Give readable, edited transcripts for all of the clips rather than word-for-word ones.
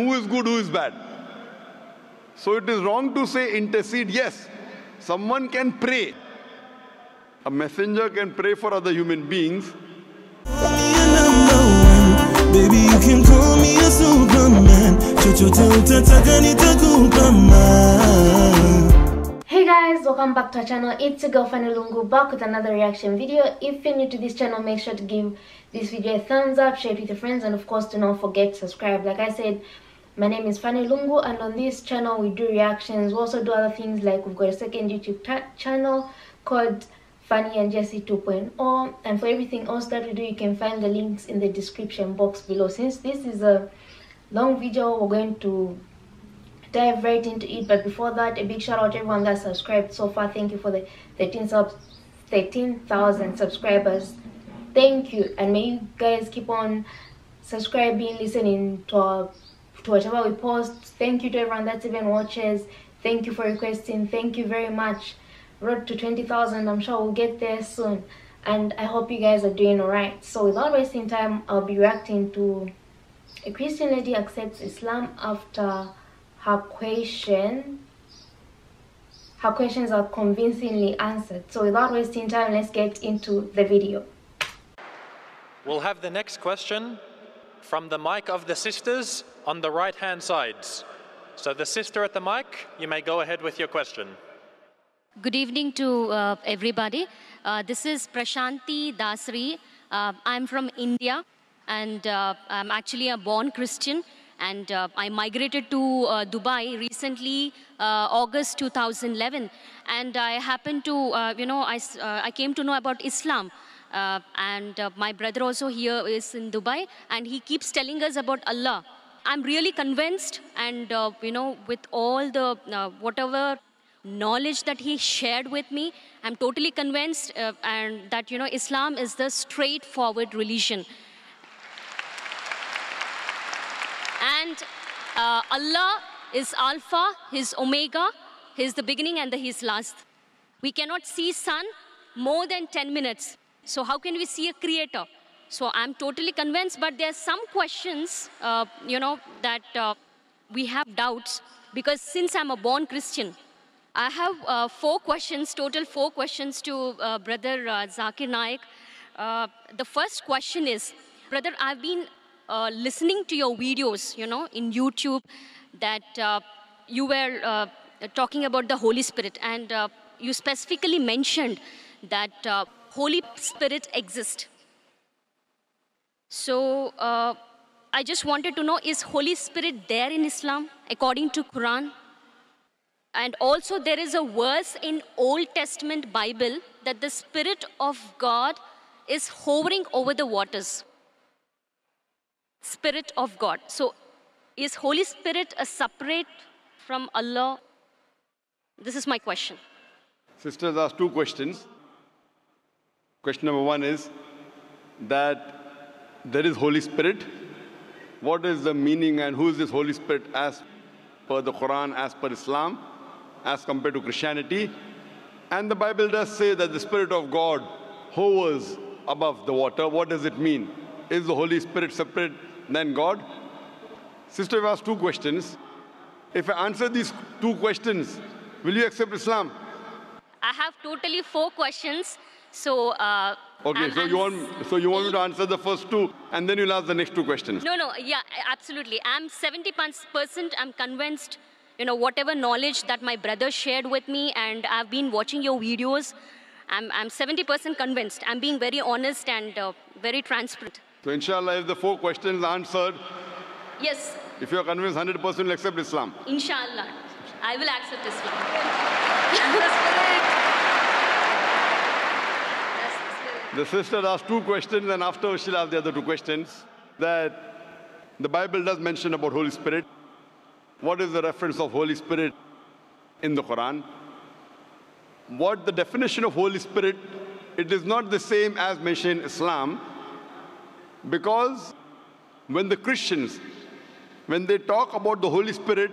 Who is good, who is bad? So it is wrong to say intercede. Yes, someone can pray. A messenger can pray for other human beings. Baby, you can call me a superman. Hey guys, welcome back to our channel. It's your girl Fanny and Lungu, back with another reaction video. If you're new to this channel, make sure to give this video a thumbs up, share it with your friends, and of course do not forget to subscribe. Like I said, my name is Fanny Lungu, and on this channel we do reactions. We also do other things, like we've got a second YouTube channel called Fanny and Jesse 2.0, and for everything else that we do, you can find the links in the description box below. Since this is a long video, we're going to dive right into it, but before that, a big shout out to everyone that's subscribed so far. Thank you for the 13,000 subscribers. Thank you, and may you guys keep on subscribing, listening to whatever we post. Thank you to everyone that even watches. Thank you for requesting. Thank you very much. Road to 20,000. I'm sure we'll get there soon, and I hope you guys are doing all right. So without wasting time, I'll be reacting to a Christian lady accepts Islam after her questions are convincingly answered. So without wasting time, let's get into the video. We'll have the next question from the mic of the sisters on the right hand sides. So the sister at the mic, you may go ahead with your question. Good evening to everybody. This is Prashanti Dasri. I'm from India, and I'm actually a born Christian, and I migrated to Dubai recently, August 2011, and I happened to, I came to know about Islam. And my brother also here is in Dubai, and he keeps telling us about Allah. I'm really convinced, and with all the whatever knowledge that he shared with me, I'm totally convinced and that Islam is the straightforward religion. And Allah is Alpha, He's Omega, He's the beginning and He's last. We cannot see sun more than 10 minutes. So how can we see a creator? So I'm totally convinced, but there are some questions, that we have doubts, because since I'm a born Christian, I have total four questions to Brother Zakir Naik. The first question is, Brother, I've been listening to your videos, in YouTube, that you were talking about the Holy Spirit, and you specifically mentioned that Holy Spirit exists. So I just wanted to know, is Holy Spirit there in Islam according to Quran? And also there is a verse in Old Testament Bible that the Spirit of God is hovering over the waters. Spirit of God. So is Holy Spirit a separate from Allah? This is my question. Sisters asked two questions. Question number one is that there is Holy Spirit. What is the meaning, and who is this Holy Spirit as per the Quran, as per Islam, as compared to Christianity? And the Bible does say that the Spirit of God hovers above the water. What does it mean? Is the Holy Spirit separate than God? Sister, you asked two questions. If I answer these two questions, will you accept Islam? I have totally four questions. So okay, so you want me to answer the first two, and then you'll ask the next two questions? No, yeah, absolutely. I'm 70%. I'm convinced. Whatever knowledge that my brother shared with me, and I've been watching your videos. I'm 70% convinced. I'm being very honest and very transparent. So inshallah, if the four questions are answered, yes. If you're convinced 100%, you'll accept Islam. Inshallah, I will accept Islam. The sister asked two questions, and after she'll ask the other two questions, that the Bible does mention about Holy Spirit. What is the reference of Holy Spirit in the Quran? What the definition of Holy Spirit? It is not the same as mentioned in Islam, because when the Christians, when they talk about the Holy Spirit,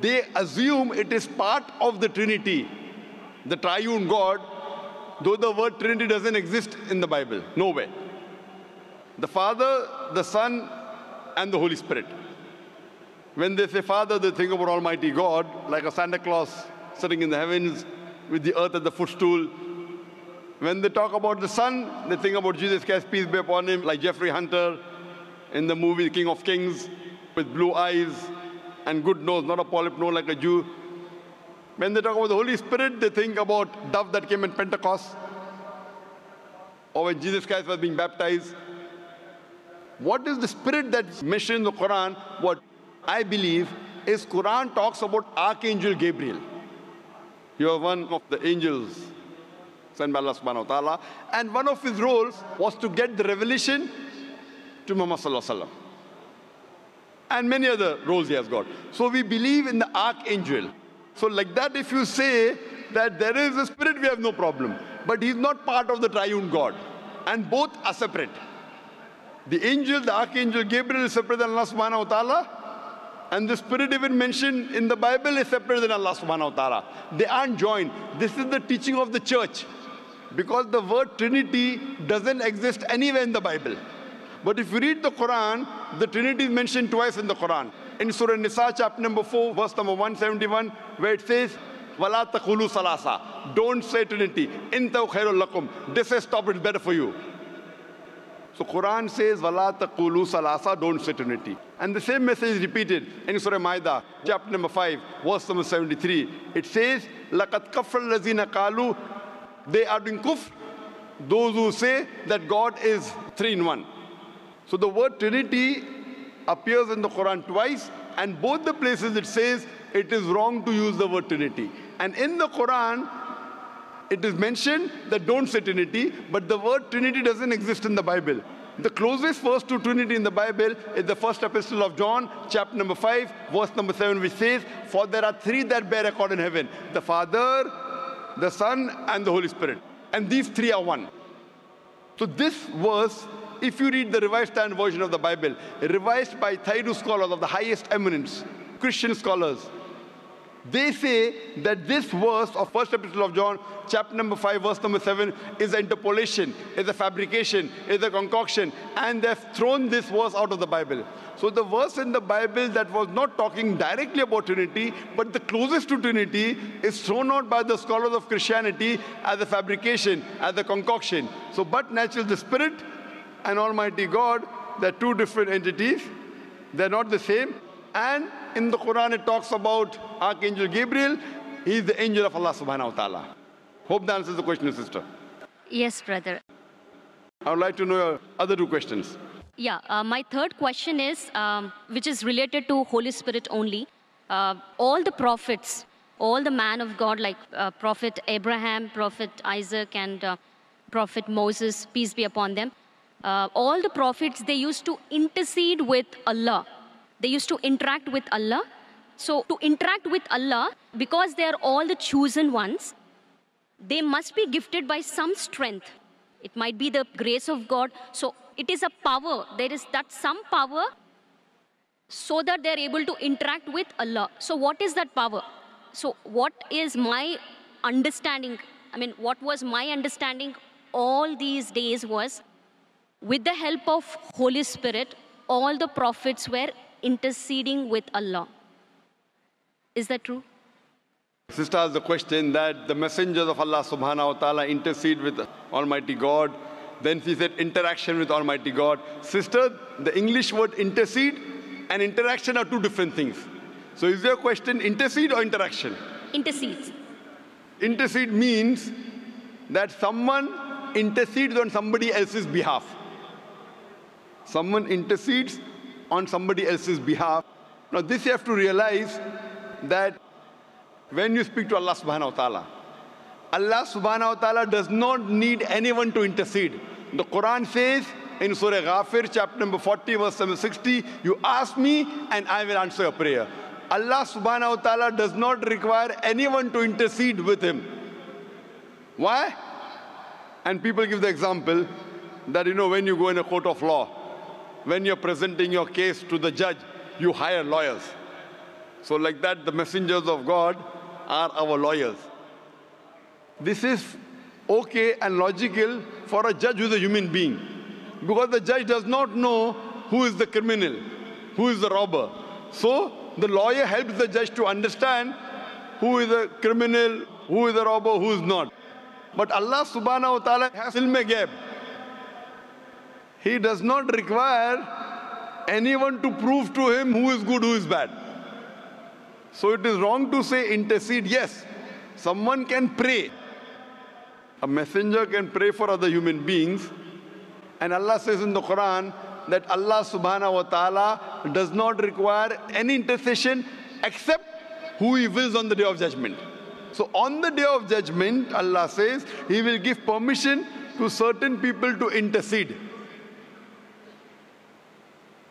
they assume it is part of the Trinity, the triune God, though the word Trinity doesn't exist in the Bible, nowhere. The Father, the Son, and the Holy Spirit. When they say Father, they think about Almighty God, like a Santa Claus sitting in the heavens with the earth at the footstool. When they talk about the Son, they think about Jesus Christ, peace be upon him, like Jeffrey Hunter in the movie King of Kings, with blue eyes and good nose, not a polyp nose like a Jew. When they talk about the Holy Spirit, they think about dove that came in Pentecost, or when Jesus Christ was being baptized. What is the spirit that's mentioned in the Quran? What I believe is Quran talks about Archangel Gabriel. You are one of the angels sent by Allah subhanahu wa ta'ala. And one of his roles was to get the revelation to Muhammad sallallahu alaihi wasallam. And many other roles he has got. So we believe in the Archangel. So like that, if you say that there is a spirit, we have no problem. But he's not part of the triune God. And both are separate. The angel, the Archangel Gabriel is separate than Allah subhanahu wa ta'ala. And the spirit even mentioned in the Bible is separate than Allah subhanahu wa ta'ala. They aren't joined. This is the teaching of the church. Because the word Trinity doesn't exist anywhere in the Bible. But if you read the Quran, the Trinity is mentioned twice in the Quran. In Surah Nisa, chapter number 4, verse number 171, where it says, Wala taqulu salasa. Don't say Trinity. Intahu khairul lakum. This is stop, it's better for you. So Quran says, Wala taqulu salasa, don't say Trinity. And the same message is repeated in Surah Maida, chapter number 5, verse number 73. It says, Laqad kafal lazina qalu, they are doing kufr, those who say that God is three in one. So the word Trinity appears in the Quran twice, and both the places it says it is wrong to use the word Trinity. And in the Quran, it is mentioned that don't say Trinity, but the word Trinity doesn't exist in the Bible. The closest verse to Trinity in the Bible is the first epistle of John, chapter number 5, verse number 7, which says, For there are three that bear record in heaven, the Father, the Son, and the Holy Spirit. And these three are one. So this verse, if you read the Revised Standard Version of the Bible, revised by Thayru scholars of the highest eminence, Christian scholars, they say that this verse of first epistle of John, chapter number 5, verse number 7, is an interpolation, is a fabrication, is a concoction, and they've thrown this verse out of the Bible. So the verse in the Bible that was not talking directly about Trinity, but the closest to Trinity, is thrown out by the scholars of Christianity as a fabrication, as a concoction. So, but naturally, the Spirit and Almighty God, they're two different entities. They're not the same. And in the Quran, it talks about Archangel Gabriel. He is the angel of Allah subhanahu wa ta'ala. Hope that answers the question, sister. Yes, brother. I would like to know your other two questions. Yeah, my third question is, which is related to Holy Spirit only. All the prophets, all the man of God, like Prophet Abraham, Prophet Isaac, and Prophet Moses, peace be upon them, all the prophets, they used to intercede with Allah. They used to interact with Allah. So to interact with Allah, because they are all the chosen ones, they must be gifted by some strength. It might be the grace of God. So it is a power. There is that some power so that they are able to interact with Allah. So what is that power? So what is my understanding? I mean, what was my understanding all these days was, with the help of Holy Spirit, all the prophets were interceding with Allah. Is that true? Sister asked the question that the messengers of Allah subhanahu wa ta'ala intercede with Almighty God. Then she said interaction with Almighty God. Sister, the English word intercede and interaction are two different things. So is your question intercede or interaction? Intercede. Intercede means that someone intercedes on somebody else's behalf. Someone intercedes on somebody else's behalf. Now this you have to realize that when you speak to Allah subhanahu wa ta'ala, Allah subhanahu wa ta'ala does not need anyone to intercede. The Quran says in Surah Ghafir, chapter number 40, verse number 60, you ask me and I will answer your prayer. Allah subhanahu wa ta'ala does not require anyone to intercede with him. Why? And people give the example that, you know, when you go in a court of law, when you're presenting your case to the judge, you hire lawyers. So like that, the messengers of God are our lawyers. This is okay and logical for a judge who's a human being, because the judge does not know who is the criminal, who is the robber. So the lawyer helps the judge to understand who is a criminal, who is a robber, who is not. But Allah subhanahu wa ta'ala has ilm-e ghaib. He does not require anyone to prove to him who is good, who is bad. So it is wrong to say intercede. Yes, someone can pray. A messenger can pray for other human beings. And Allah says in the Quran that Allah subhanahu wa ta'ala does not require any intercession except who He wills on the Day of Judgment. So on the Day of Judgment, Allah says, He will give permission to certain people to intercede.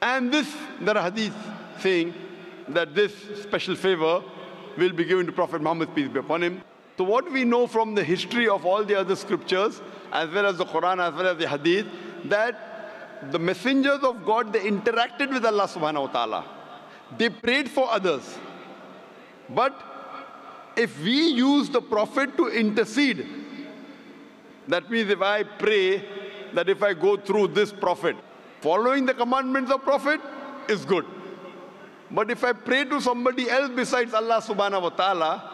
And this, there are hadith saying that this special favor will be given to Prophet Muhammad, peace be upon him. So what we know from the history of all the other scriptures, as well as the Quran, as well as the hadith, that the messengers of God, they interacted with Allah subhanahu wa ta'ala. They prayed for others. But if we use the Prophet to intercede, that means if I pray, that if I go through this Prophet, following the commandments of Prophet is good. But if I pray to somebody else besides Allah subhanahu wa ta'ala,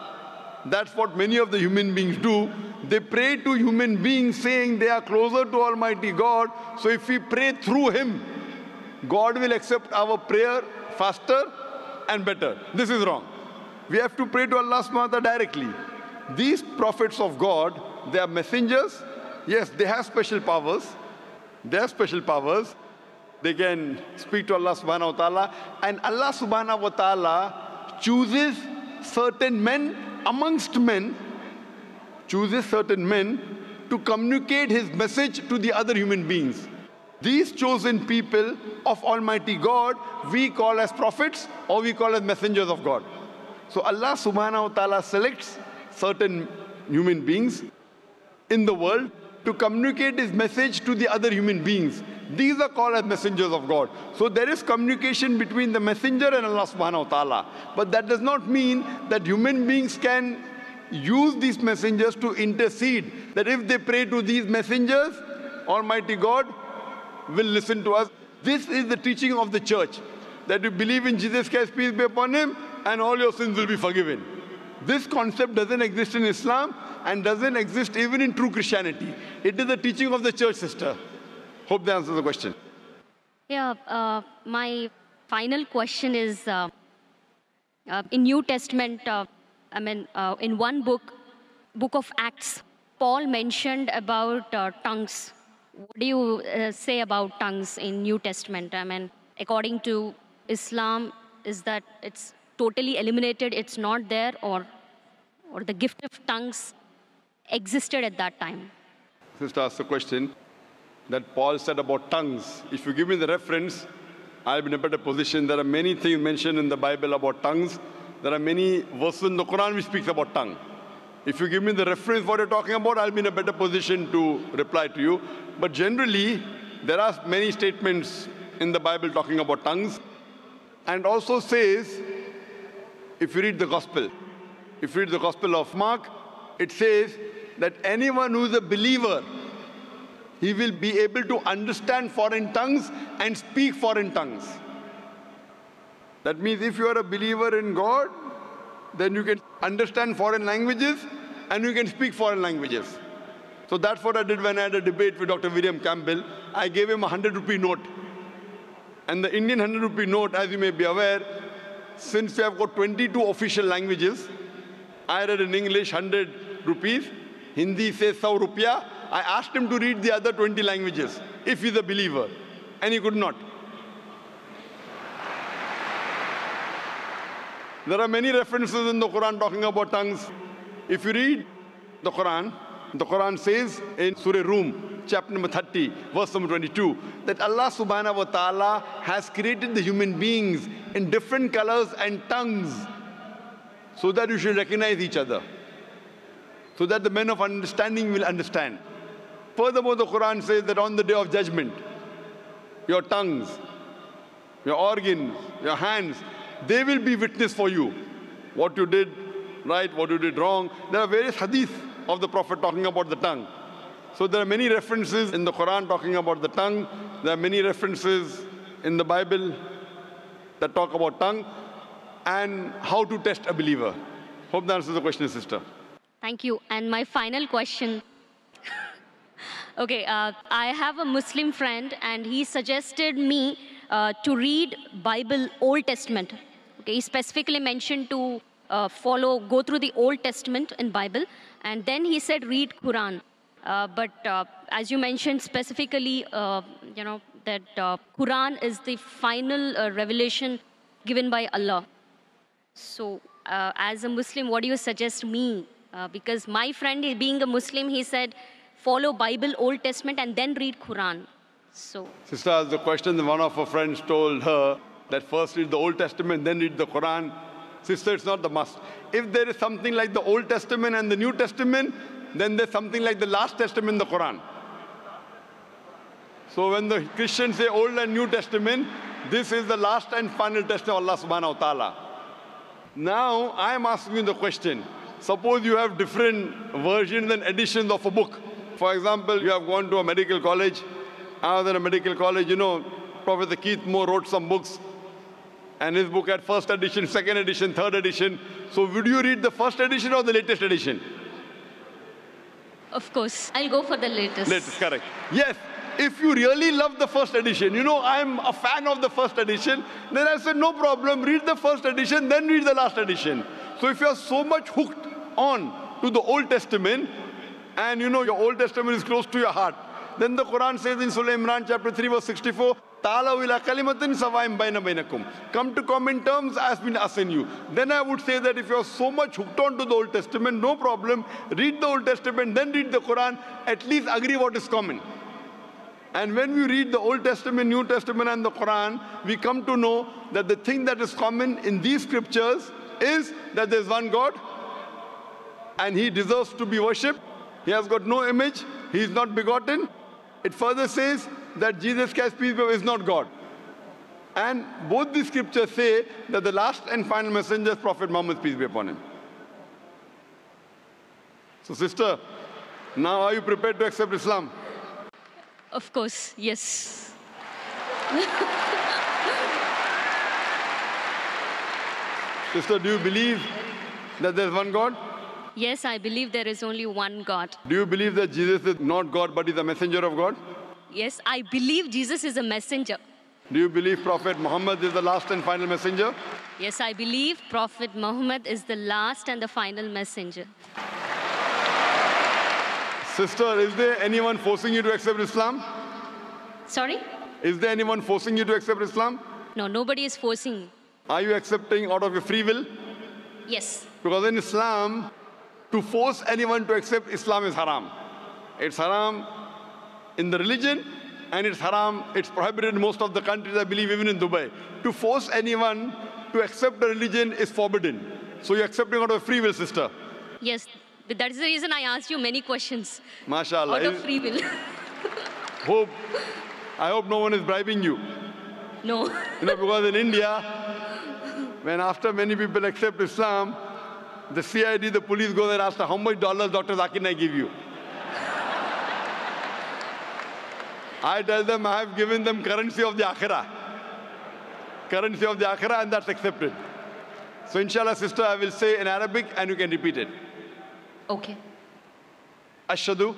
that's what many of the human beings do. They pray to human beings saying they are closer to Almighty God. So if we pray through Him, God will accept our prayer faster and better. This is wrong. We have to pray to Allah subhanahu wa ta'ala directly. These prophets of God, they are messengers. Yes, they have special powers. They have special powers. They can speak to Allah subhanahu wa ta'ala. And Allah subhanahu wa ta'ala chooses certain men amongst men, chooses certain men to communicate His message to the other human beings. These chosen people of Almighty God, we call as prophets or we call as messengers of God. So Allah subhanahu wa ta'ala selects certain human beings in the world to communicate His message to the other human beings. These are called as messengers of God. So there is communication between the messenger and Allah subhanahu wa ta'ala. But that does not mean that human beings can use these messengers to intercede. That if they pray to these messengers, Almighty God will listen to us. This is the teaching of the church, that we believe in Jesus Christ, peace be upon Him, and all your sins will be forgiven. This concept doesn't exist in Islam and doesn't exist even in true Christianity. It is the teaching of the church, sister. Hope that answers the question. Yeah, my final question is, in New Testament, in one book, Book of Acts, Paul mentioned about tongues. What do you say about tongues in New Testament? According to Islam, is that it's totally eliminated, it's not there, or the gift of tongues existed at that time? Sister asked the question that Paul said about tongues. If you give me the reference, I'll be in a better position. There are many things mentioned in the Bible about tongues. There are many verses in the Quran which speaks about tongue. If you give me the reference what you're talking about, I'll be in a better position to reply to you. But generally, there are many statements in the Bible talking about tongues, and also says, if you read the Gospel, if you read the Gospel of Mark, it says that anyone who is a believer, he will be able to understand foreign tongues and speak foreign tongues. That means if you are a believer in God, then you can understand foreign languages and you can speak foreign languages. So that's what I did when I had a debate with Dr. William Campbell. I gave him a 100-rupee note. And the Indian 100-rupee note, as you may be aware, since we have got 22 official languages, I read in English 100 rupees, Hindi says 100 rupiah. I asked him to read the other 20 languages, if he's a believer, and he could not. There are many references in the Quran talking about tongues. If you read the Quran says in Surah Rum, chapter number 30, verse number 22, that Allah subhanahu wa ta'ala has created the human beings in different colors and tongues so that you should recognize each other, so that the men of understanding will understand. Furthermore, the Quran says that on the Day of Judgment, your tongues, your organs, your hands, they will be witness for you. What you did right, what you did wrong. There are various hadith of the Prophet talking about the tongue. So there are many references in the Quran talking about the tongue. There are many references in the Bible that talk about tongue. and how to test a believer. Hope that answers the question, sister. Thank you. And my final question. Okay, I have a Muslim friend and he suggested me to read Bible, Old Testament. Okay, he specifically mentioned to go through the Old Testament in Bible, and then he said read Quran. But as you mentioned specifically, you know, that Quran is the final revelation given by Allah. So as a Muslim, what do you suggest me? Because my friend, being a Muslim, he said, follow Bible, Old Testament, and then read Quran. So, sister, the question that one of her friends told her, that first read the Old Testament, then read the Quran. Sister, it's not the must. If there is something like the Old Testament and the New Testament, then there's something like the last testament, the Quran. So when the Christians say Old and New Testament, this is the last and final testament of Allah subhanahu wa ta'ala. Now, I am asking you the question. Suppose you have different versions and editions of a book. For example, you have gone to a medical college. Other than a medical college, you know, Professor Keith Moore wrote some books. And his book had first edition, second edition, third edition. So would you read the first edition or the latest edition? Of course, I'll go for the latest. Latest, correct. Yes, if you really love the first edition, you know, I'm a fan of the first edition, then I said, no problem, read the first edition, then read the last edition. So if you're so much hooked on to the Old Testament, and you know your Old Testament is close to your heart, then the Quran says in Surah Imran chapter 3 verse 64, come to common terms as been us and you. Then I would say that if you're so much hooked on to the Old Testament, no problem, read the Old Testament, then read the Quran, at least agree what is common. And when we read the Old Testament, New Testament and the Quran, we come to know that the thing that is common in these scriptures is that there's one God and he deserves to be worshipped. He has got no image, he is not begotten. It further says that Jesus Christ, peace be upon him, is not God. And both the scriptures say that the last and final messenger is Prophet Muhammad, peace be upon him. So sister, now are you prepared to accept Islam? Of course, yes. Sister, do you believe that there is one God? Yes, I believe there is only one God. Do you believe that Jesus is not God but is a messenger of God? Yes, I believe Jesus is a messenger. Do you believe Prophet Muhammad is the last and final messenger? Yes, I believe Prophet Muhammad is the last and the final messenger. Sister, is there anyone forcing you to accept Islam? Sorry? Is there anyone forcing you to accept Islam? No, nobody is forcing me. Are you accepting out of your free will? Yes. Because in Islam, to force anyone to accept Islam is haram. It's haram in the religion, and it's haram, it's prohibited in most of the countries, I believe, even in Dubai. To force anyone to accept the religion is forbidden. So you're accepting out of free will, sister? Yes, but that is the reason I asked you many questions. MashaAllah. Out of free will. I hope no one is bribing you. No. You know, because in India, when after many people accept Islam, the CID, the police goes and asks, how much dollars Dr. Zakir Naik give you? I tell them I have given them currency of the Akhirah. Currency of the Akhirah, and that's accepted. So inshallah, sister, I will say in Arabic and you can repeat it. Okay. Ashhadu.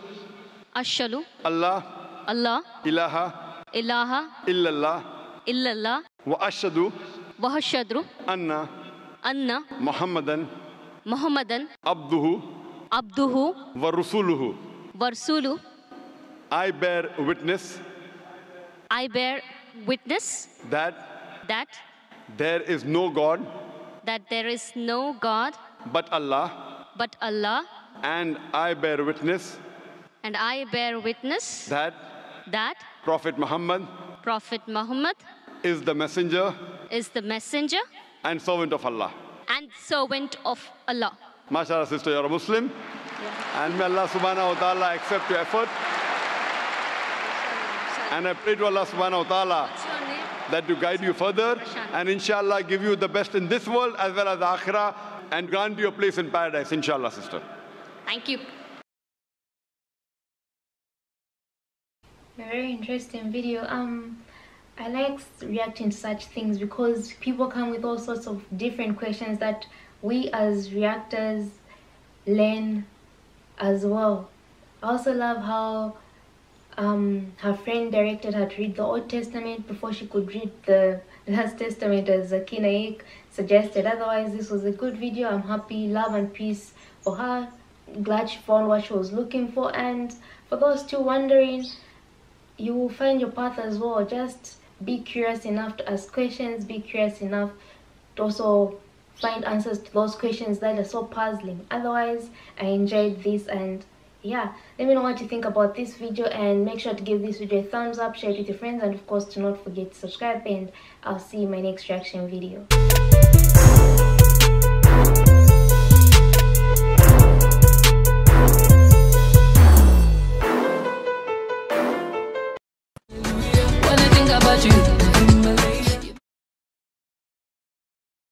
Ashhadu. Allah. Allah. Ilaha. Ilaha. Illallah. Illallah. Wa ashhadu. Wa ashhadu. Anna. Anna. Muhammadan. Muhammadan. Abduhu. Abduhu. Wa rasuluhu. Wa rasuluhu. I bear witness. I bear witness. That there is no God. That there is no God. But Allah. But Allah. And I bear witness. And I bear witness. That Prophet Muhammad. Prophet Muhammad is the messenger. Is the messenger. And servant of Allah. And servant of Allah. MashaAllah, sister, you're a Muslim. Yeah. And may Allah subhanahu wa ta'ala accept your effort. And I pray to Allah subhanahu wa ta'ala that to guide you further and inshallah give you the best in this world as well as the akhirah and grant you a place in paradise, inshallah, sister. Thank you. Very interesting video. I like reacting to such things because people come with all sorts of different questions that we as reactors learn as well. I also love how her friend directed her to read the Old Testament before she could read the Last Testament, as Zakir Naik suggested. Otherwise, this was a good video. I'm happy. Love and peace for her. Glad she found what she was looking for. And for those still wondering, you will find your path as well. Just be curious enough to ask questions. Be curious enough to also find answers to those questions that are so puzzling. Otherwise, I enjoyed this, and yeah, let me know what you think about this video, and make sure to give this video a thumbs up, share it with your friends, and of course do not forget to subscribe, and I'll see you in my next reaction video.